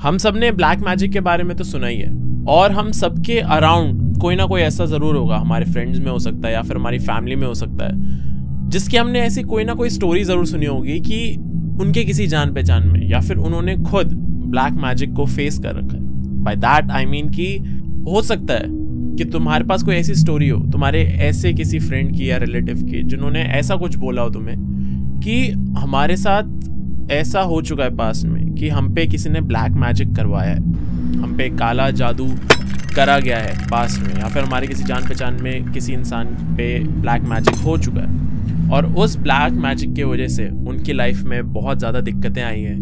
हम सब ने ब्लैक मैजिक के बारे में तो सुना ही है, और हम सबके अराउंड कोई ना कोई ऐसा ज़रूर होगा, हमारे फ्रेंड्स में हो सकता है या फिर हमारी फैमिली में हो सकता है, जिसकी हमने ऐसी कोई ना कोई स्टोरी ज़रूर सुनी होगी कि उनके किसी जान पहचान में या फिर उन्होंने खुद ब्लैक मैजिक को फेस कर रखा है। बाय दैट आई मीन कि हो सकता है कि तुम्हारे पास कोई ऐसी स्टोरी हो, तुम्हारे ऐसे किसी फ्रेंड की या रिलेटिव की, जिन्होंने ऐसा कुछ बोला हो तुम्हें कि हमारे साथ ऐसा हो चुका है पास्ट में कि हम पे किसी ने ब्लैक मैजिक करवाया है, हम पे काला जादू करा गया है पास्ट में, या फिर हमारे किसी जान पहचान में किसी इंसान पे ब्लैक मैजिक हो चुका है, और उस ब्लैक मैजिक की वजह से उनकी लाइफ में बहुत ज़्यादा दिक्कतें आई हैं,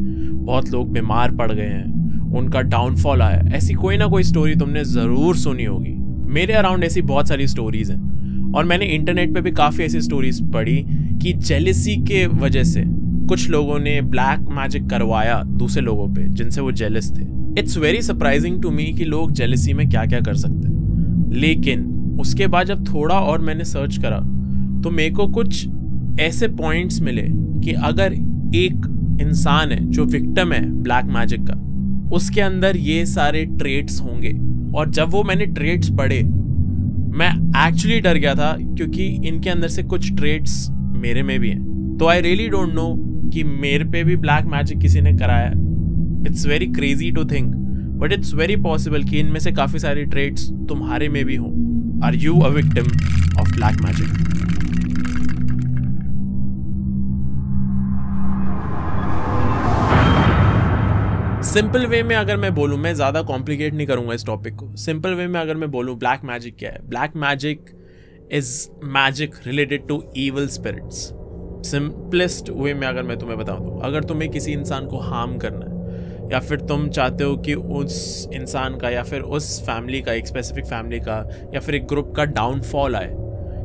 बहुत लोग बीमार पड़ गए हैं, उनका डाउनफॉल आया। ऐसी कोई ना कोई स्टोरी तुमने ज़रूर सुनी होगी। मेरे अराउंड ऐसी बहुत सारी स्टोरीज़ हैं, और मैंने इंटरनेट पे भी काफ़ी ऐसी स्टोरीज़ पढ़ी कि जेलसी के वजह से कुछ लोगों ने ब्लैक मैजिक करवाया दूसरे लोगों पे जिनसे वो जेलस थे। It's very surprising to me कि लोग जेलसी में क्या क्या कर सकते हैं। लेकिन उसके बाद जब थोड़ा और मैंने सर्च करा तो मेरे को कुछ ऐसे पॉइंट्स मिले कि अगर एक इंसान है जो विक्टिम है ब्लैक मैजिक का, उसके अंदर ये सारे ट्रेट्स होंगे। और जब वो मैंने ट्रेट्स पढ़े मैं एक्चुअली डर गया था, क्योंकि इनके अंदर से कुछ ट्रेट्स मेरे में भी हैं। तो आई रियली डोंट नो कि मेरे पे भी ब्लैक मैजिक किसी ने कराया। It's very crazy to think, but it's very possible कि इनमें से काफ़ी सारे ट्रेट्स तुम्हारे में भी हों। Are you a victim of black magic? Simple way में अगर मैं बोलूँ, मैं ज़्यादा कॉम्प्लिकेट नहीं करूँगा इस टॉपिक को, सिंपल वे में अगर मैं बोलूँ ब्लैक मैजिक क्या है, black magic is magic related to evil spirits. Simplest way में अगर मैं तुम्हें बताऊँ तो अगर तुम्हें किसी इंसान को हार्म करना है, या फिर तुम चाहते हो कि उस इंसान का या फिर उस फैमिली का, एक स्पेसिफिक फैमिली का या फिर एक ग्रुप का डाउनफॉल आए,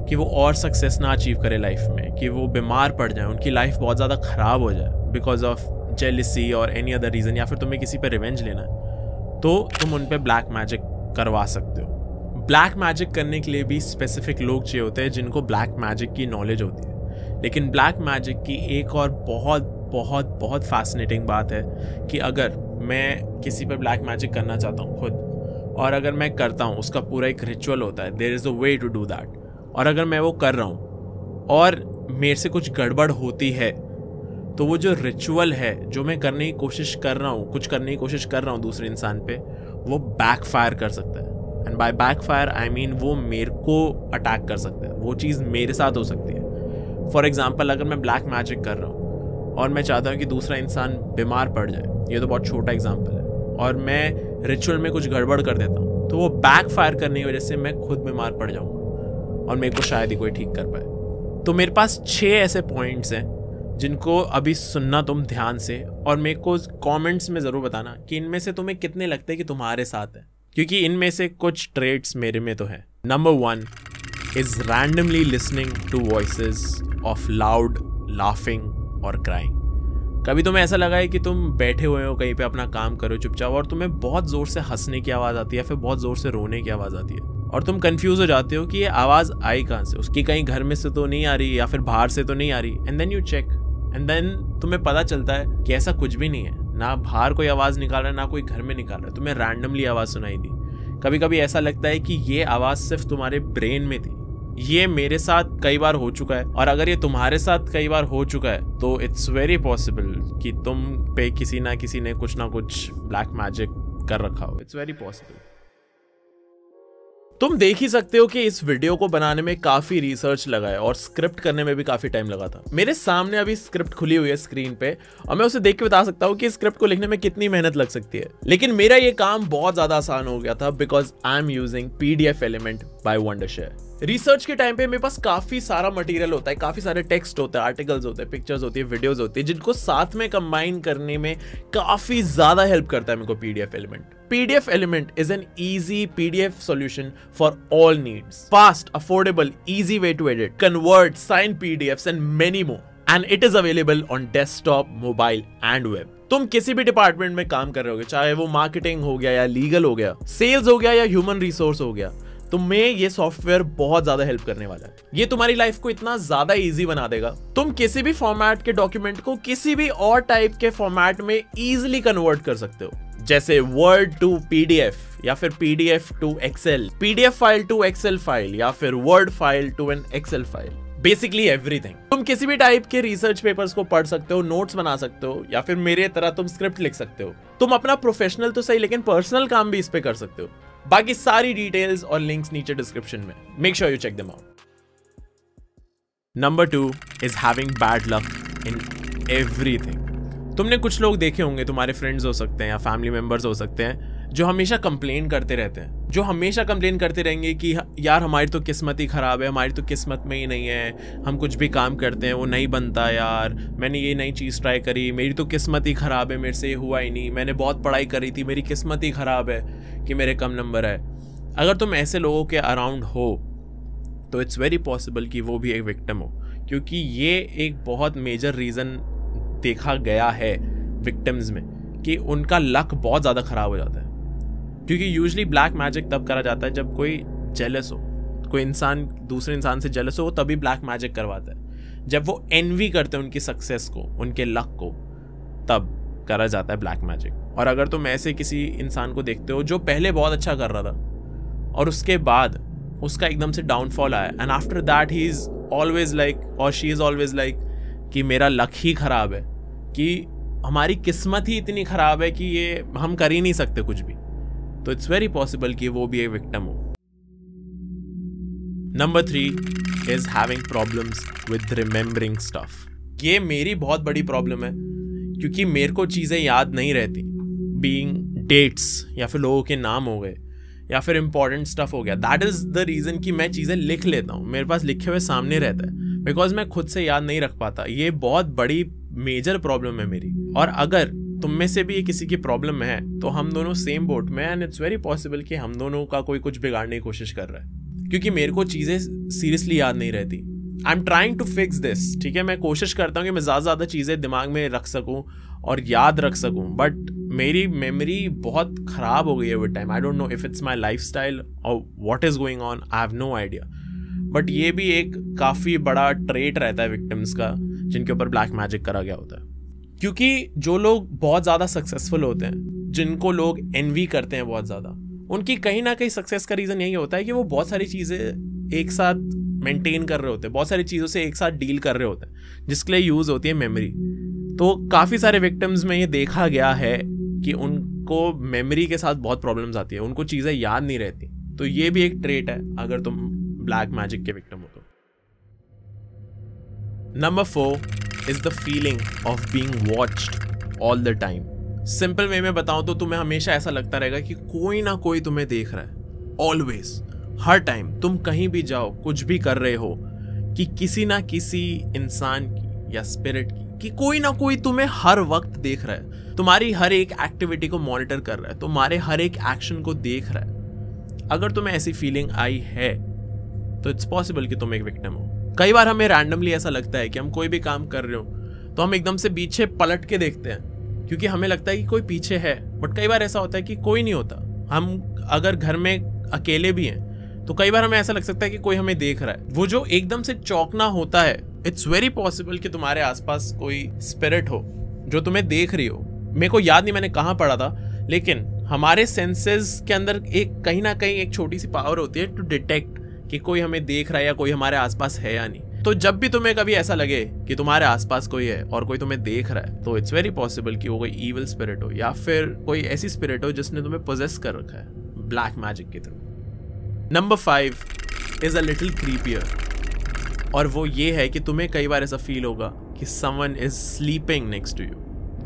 कि वो और सक्सेस ना अचीव करे लाइफ में, कि वो बीमार पड़ जाए, उनकी लाइफ बहुत ज़्यादा ख़राब हो जाए बिकॉज ऑफ जेलिसी और एनी अदर रीज़न, या फिर तुम्हें किसी पे रिवेंज लेना है, तो तुम उन पे ब्लैक मैजिक करवा सकते हो। ब्लैक मैजिक करने के लिए भी स्पेसिफिक लोग चाहिए होते हैं जिनको ब्लैक मैजिक की नॉलेज होती है। लेकिन ब्लैक मैजिक की एक और बहुत बहुत बहुत फैसिनेटिंग बात है कि अगर मैं किसी पे ब्लैक मैजिक करना चाहता हूँ खुद, और अगर मैं करता हूँ उसका पूरा एक रिचुअल होता है, there is a way to do that, और अगर मैं वो कर रहा हूँ और मेरे से कुछ गड़बड़ होती है, तो वो जो रिचुअल है जो मैं करने की कोशिश कर रहा हूँ, कुछ करने की कोशिश कर रहा हूँ दूसरे इंसान पे, वो बैकफायर कर सकता है। And by backfire I mean वो मेरे को अटैक कर सकता है, वो चीज़ मेरे साथ हो सकती है। फॉर एग्जांपल, अगर मैं ब्लैक मैजिक कर रहा हूँ और मैं चाहता हूँ कि दूसरा इंसान बीमार पड़ जाए, ये तो बहुत छोटा एग्जाम्पल है, और मैं रिचुअल में कुछ गड़बड़ कर देता हूँ, तो वो बैकफायर करने की वजह से मैं खुद बीमार पड़ जाऊँगा और मेरे को शायद ही कोई ठीक कर पाए। तो मेरे पास 6 ऐसे पॉइंट्स हैं जिनको अभी सुनना तुम ध्यान से, और मेरे को कमेंट्स में ज़रूर बताना कि इनमें से तुम्हें कितने लगते हैं कि तुम्हारे साथ है, क्योंकि इनमें से कुछ ट्रेट्स मेरे में तो हैं। Number 1 is randomly listening to voices of loud laughing और क्राइंग। कभी तुम्हें ऐसा लगा है कि तुम बैठे हुए हो कहीं पे, अपना काम करो चुपचाप, और तुम्हें बहुत ज़ोर से हंसने की आवाज़ आती है, फिर बहुत ज़ोर से रोने की आवाज़ आती है, और तुम कंफ्यूज हो जाते हो कि ये आवाज़ आई कहाँ से, उसकी कहीं घर में से तो नहीं आ रही या फिर बाहर से तो नहीं आ रही। And then you check, and then तुम्हें पता चलता है कि ऐसा कुछ भी नहीं है, ना बाहर कोई आवाज़ निकाल रहा है ना कोई घर में निकाल रहा है, तुम्हें रैंडमली आवाज़ सुनाई दी। कभी कभी ऐसा लगता है कि ये आवाज़ सिर्फ तुम्हारे ब्रेन में थी। ये मेरे साथ कई बार हो चुका है, और अगर ये तुम्हारे साथ कई बार हो चुका है तो इट्स वेरी पॉसिबल कि तुम पे किसी ने कुछ ना कुछ ब्लैक मैजिक कर रखा हो। It's very possible. तुम देख ही सकते हो कि इस वीडियो को बनाने में काफ़ी रिसर्च लगा है और स्क्रिप्ट करने में भी काफ़ी टाइम लगा था। मेरे सामने अभी स्क्रिप्ट खुली हुई है स्क्रीन पे, और मैं उसे देख के बता सकता हूँ कि स्क्रिप्ट को लिखने में कितनी मेहनत लग सकती है। लेकिन मेरा ये काम बहुत ज़्यादा आसान हो गया था because I am using PDFelement by Wondershare। Research के टाइम पे मेरे पास काफ़ी सारा मटेरियल होता है, काफ़ी सारे टेक्स्ट होते हैं, आर्टिकल्स होते हैं, पिक्चर्स होती है, वीडियोज़ होती है, जिनको साथ में कंबाइन करने में काफ़ी ज़्यादा हेल्प करता है मेरे को PDFelement। PDFelement is an easy PDF solution for all needs. Fast, affordable, easy way to edit, convert, sign PDFs and many more. And it is available on desktop, mobile and web. तुम किसी भी department में काम कर रहे होगे, चाहे वो मार्केटिंग हो गया या लीगल हो गया, सेल्स हो गया या ह्यूमन रिसोर्स हो गया, तुम्हें ये सॉफ्टवेयर बहुत ज़्यादा हेल्प करने वाला है। ये तुम्हारी लाइफ को इतना ज़्यादा इजी बना देगा, तुम किसी भी फॉर्मेट के डॉक्यूमेंट को किसी भी और टाइप के फॉर्मेट में ईजिली कन्वर्ट कर सकते हो। जैसे वर्ड टू पीडीएफ या फिर PDF to Excel, PDF file to Excel file या फिर word file to an Excel file, basically everything. तुम किसी भी टाइप के रिसर्च पेपर्स को पढ़ सकते हो, नोट्स बना सकते हो या फिर मेरे तरह तुम स्क्रिप्ट लिख सकते हो। तुम अपना प्रोफेशनल तो सही लेकिन पर्सनल काम भी इस पे कर सकते हो। बाकी सारी डिटेल्स और लिंक्स नीचे डिस्क्रिप्शन में, make sure you check them out. Number 2 is having bad luck in everything. तुमने कुछ लोग देखे होंगे, तुम्हारे फ्रेंड्स हो सकते हैं या फैमिली मेंबर्स हो सकते हैं जो हमेशा कंप्लेन करते रहते हैं, जो हमेशा कंप्लेन करते रहेंगे कि यार हमारी तो किस्मत ही ख़राब है, हमारी तो किस्मत में ही नहीं है, हम कुछ भी काम करते हैं वो नहीं बनता, यार मैंने ये नई चीज़ ट्राई करी, मेरी तो किस्मत ही ख़राब है, मेरे से हुआ ही नहीं, मैंने बहुत पढ़ाई करी थी, मेरी किस्मत ही ख़राब है कि मेरे कम नंबर है। अगर तुम ऐसे लोगों के अराउंड हो तो इट्स वेरी पॉसिबल कि वो भी एक विक्टिम हो, क्योंकि ये एक बहुत मेजर रीज़न देखा गया है विक्टिम्स में कि उनका लक बहुत ज़्यादा ख़राब हो जाता है। क्योंकि यूजली ब्लैक मैजिक तब करा जाता है जब कोई जेलस हो, कोई इंसान दूसरे इंसान से जेलस हो तभी ब्लैक मैजिक करवाता है। जब वो एनवी करते हैं उनकी सक्सेस को, उनके लक को, तब करा जाता है ब्लैक मैजिक। और अगर तुम ऐसे किसी इंसान को देखते हो जो पहले बहुत अच्छा कर रहा था और उसके बाद उसका एकदम से डाउनफॉल आया, and after that he is always like और शी इज़ ऑलवेज लाइक कि मेरा लक ही ख़राब है, कि हमारी किस्मत ही इतनी ख़राब है कि ये हम कर ही नहीं सकते कुछ भी, तो इट्स वेरी पॉसिबल कि वो भी एक विक्टिम हो। Number 3 is having problems with remembering stuff. ये मेरी बहुत बड़ी प्रॉब्लम है क्योंकि मेरे को चीज़ें याद नहीं रहती, बीइंग डेट्स या फिर लोगों के नाम हो गए या फिर इम्पॉर्टेंट स्टफ हो गया। दैट इज़ द रीज़न कि मैं चीज़ें लिख लेता हूँ, मेरे पास लिखे हुए सामने रहता है, बिकॉज मैं खुद से याद नहीं रख पाता। ये बहुत बड़ी मेजर प्रॉब्लम है मेरी, और अगर तुम में से भी ये किसी की प्रॉब्लम है तो हम दोनों सेम बोट में, एंड इट्स वेरी पॉसिबल कि हम दोनों का कोई कुछ बिगाड़ने की कोशिश कर रहा है, क्योंकि मेरे को चीज़ें सीरियसली याद नहीं रहती। I am trying to fix this, ठीक है, मैं कोशिश करता हूँ कि मैं ज़्यादा से ज़्यादा चीज़ें दिमाग में रख सकूँ और याद रख सकूँ, बट मेरी मेमोरी बहुत ख़राब हो गई है with time. I don't know if it's my life style और what is going on, I have no idea, but ये भी एक काफ़ी बड़ा ट्रेट रहता है विक्टिम्स का जिनके ऊपर ब्लैक मैजिक करा गया होता है। क्योंकि जो लोग बहुत ज़्यादा सक्सेसफुल होते हैं, जिनको लोग एनवी करते हैं बहुत ज़्यादा, उनकी कहीं ना कहीं सक्सेस का रीज़न यही होता है कि वो बहुत सारी चीज़ें एक साथ मेंटेन कर रहे होते हैं, बहुत सारी चीज़ों से एक साथ डील कर रहे होते हैं, जिसके लिए यूज़ होती है मेमोरी। तो काफ़ी सारे विक्टिम्स में ये देखा गया है कि उनको मेमोरी के साथ बहुत प्रॉब्लम्स आती है, उनको चीज़ें याद नहीं रहती। तो ये भी एक ट्रेट है अगर तुम ब्लैक मैजिक के विक्टिम हो तो। Number 4 is the feeling of being watched all the time. Simple way में बताऊँ तो तुम्हें हमेशा ऐसा लगता रहेगा कि कोई ना कोई तुम्हें देख रहा है, ऑलवेज, हर टाइम। तुम कहीं भी जाओ, कुछ भी कर रहे हो, कि किसी ना किसी इंसान की या स्पिरिट की, कि कोई ना कोई तुम्हें हर वक्त देख रहा है, तुम्हारी हर एक एक्टिविटी को मॉनिटर कर रहा है, तुम्हारे हर एक एक्शन को देख रहा है। अगर तुम्हें ऐसी फीलिंग आई है तो इट्स पॉसिबल कि तुम एक विक्टिम हो। कई बार हमें रैंडमली ऐसा लगता है कि हम कोई भी काम कर रहे हो तो हम एकदम से पीछे पलट के देखते हैं क्योंकि हमें लगता है कि कोई पीछे है, बट कई बार ऐसा होता है कि कोई नहीं होता। हम अगर घर में अकेले भी हैं तो कई बार हमें ऐसा लग सकता है कि कोई हमें देख रहा है। वो जो एकदम से चौंकना होता है, इट्स वेरी पॉसिबल कि तुम्हारे आसपास कोई स्पिरिट हो जो तुम्हें देख रही हो। मेरे को याद नहीं मैंने कहाँ पढ़ा था, लेकिन हमारे सेंसेस के अंदर एक कहीं ना कहीं एक छोटी सी पावर होती है टू डिटेक्ट कि कोई हमें देख रहा है या कोई हमारे आसपास है या नहीं। तो जब भी तुम्हें कभी ऐसा लगे कि तुम्हारे आसपास कोई है और कोई तुम्हें देख रहा है, तो इट्स वेरी पॉसिबल कि वो कोई ईविल स्पिरिट हो या फिर कोई ऐसी स्पिरिट हो जिसने तुम्हें पोजेस कर रखा है ब्लैक मैजिक के through. Number 5 is a little creepier, और वो ये है कि तुम्हें कई बार ऐसा फील होगा कि someone is sleeping next to you.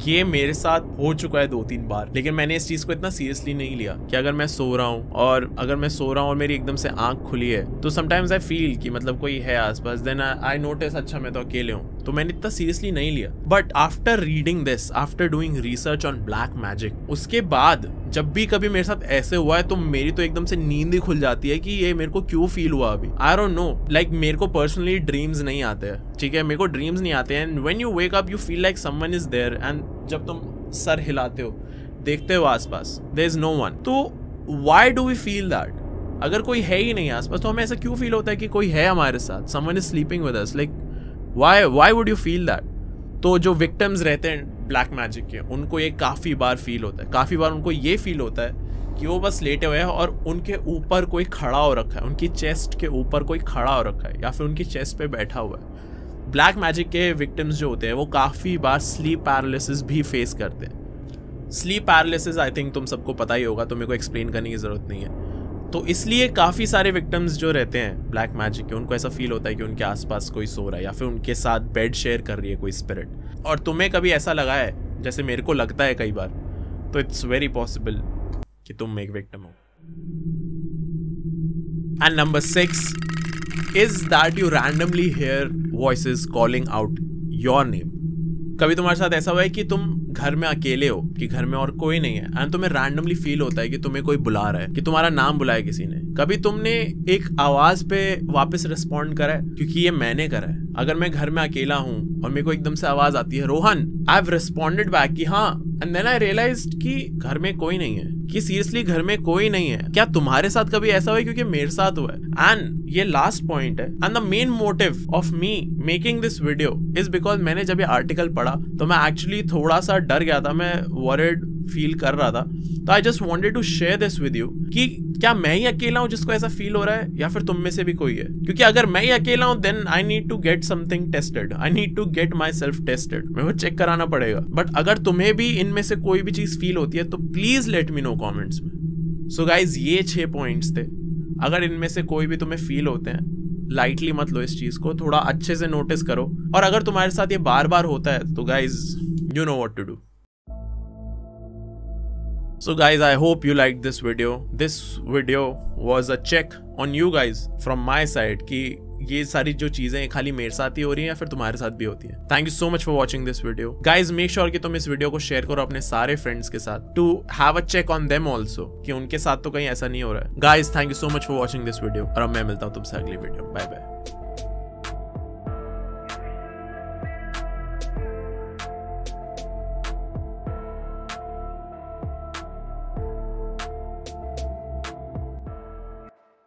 ये मेरे साथ हो चुका है 2-3 बार, लेकिन मैंने इस चीज़ को इतना सीरियसली नहीं लिया कि अगर मैं सो रहा हूँ और मेरी एकदम से आँख खुली है तो समटाइम्स आई फील कि मतलब कोई है आसपास, देन आई नोटिस अच्छा मैं तो अकेले हूँ, तो मैंने इतना सीरियसली नहीं लिया। But after reading this, after doing research on black magic, उसके बाद जब भी कभी मेरे साथ ऐसे हुआ है तो मेरी तो एकदम से नींद ही खुल जाती है कि ये मेरे को क्यों फील हुआ अभी। आई डोंट नो, लाइक मेरे को पर्सनली ड्रीम्स नहीं आते हैं, ठीक है, मेरे को ड्रीम्स नहीं आते हैं। And when you wake up you feel like someone is there, and जब तुम सर हिलाते हो, देखते हो आसपास, देयर इज नो वन। तो why do we feel that? अगर कोई है ही नहीं आसपास तो हमें ऐसा क्यों फील होता है कि कोई है हमारे साथ, someone is sleeping with us? Like why would you feel that? तो जो विक्टिम्स रहते हैं ब्लैक मैजिक के, उनको ये काफ़ी बार फील होता है, काफ़ी बार उनको ये फील होता है कि वो बस लेटे हुए हैं और उनके ऊपर कोई खड़ा हो रखा है, उनकी चेस्ट के ऊपर कोई खड़ा हो रखा है या फिर उनकी चेस्ट पे बैठा हुआ है। ब्लैक मैजिक के विक्टिम्स जो होते हैं वो काफ़ी बार स्लीप पैरालिसिस भी फेस करते हैं। स्लीप पैरालिसिस आई थिंक तुम सबको पता ही होगा, तो मेरे को एक्सप्लेन करने की ज़रूरत नहीं है। तो इसलिए काफ़ी सारे विक्टिम्स जो रहते हैं ब्लैक मैजिक के, उनको ऐसा फील होता है कि उनके आसपास कोई सो रहा है या फिर उनके साथ बेड शेयर कर रही है कोई स्पिरिट। और तुम्हें कभी ऐसा लगा है जैसे मेरे को लगता है कई बार, तो इट्स वेरी पॉसिबल कि तुम एक विक्टिम हो। And number 6 is that you randomly hear voices calling out your name. कभी तुम्हारे साथ ऐसा हुआ है कि तुम घर में अकेले हो, कि घर में और कोई नहीं है, एंड तुम्हें रैंडमली फील होता है कि तुम्हें कोई बुला रहा है, कि तुम्हारा नाम बुलाया किसी ने? कभी तुमने एक आवाज़ पे वापस रिस्पॉन्ड करा है? क्योंकि ये मैंने करा है। अगर मैं घर में अकेला हूँ और मेरे को एकदम से आवाज़ आती है Rohan, I have responded back कि हाँ, एंड देन आई रियलाइज्ड कि घर में कोई नहीं है, कि सीरियसली घर में कोई नहीं है। क्या तुम्हारे साथ कभी ऐसा हुआ है? क्योंकि मेरे साथ हुआ है। एंड ये लास्ट पॉइंट है, and the main motive of me making this video is because मैंने जब ये आर्टिकल पढ़ा तो मैं एक्चुअली थोड़ा सा डर गया था, मैं वॉरिड फील कर रहा था। तो I just wanted to share this with you कि क्या मैं ही अकेला हूँ जिसको ऐसा फील हो रहा है या फिर तुम में से भी कोई है? क्योंकि अगर मैं ही अकेला हूँ then I need to get something tested, I need to get myself tested, मेरे को चेक कराना पड़ेगा। बट अगर तुम्हें भी इनमें से कोई भी चीज़ फील होती है तो please let me know comments में। सो गाइज, ये 6 पॉइंट्स थे। अगर इनमें से कोई भी तुम्हें फील होते हैं, लाइटली मत लो इस चीज़ को, थोड़ा अच्छे से नोटिस करो। और अगर तुम्हारे साथ ये बार बार होता है तो guys you know what to do. So guys, I hope you liked this video. This video was a check on you guys from my side कि ये सारी जो चीज़ें खाली मेरे साथ ही हो रही हैं या फिर तुम्हारे साथ भी होती है। Thank you so much for watching this video. Guys, make sure कि तुम इस वीडियो को शेयर करो अपने सारे फ्रेंड्स के साथ to have a check on them also कि उनके साथ तो कहीं ऐसा नहीं हो रहा है। Guys, thank you so much for watching this video और अब मैं मिलता हूँ तुमसे अगली वीडियो। Bye bye.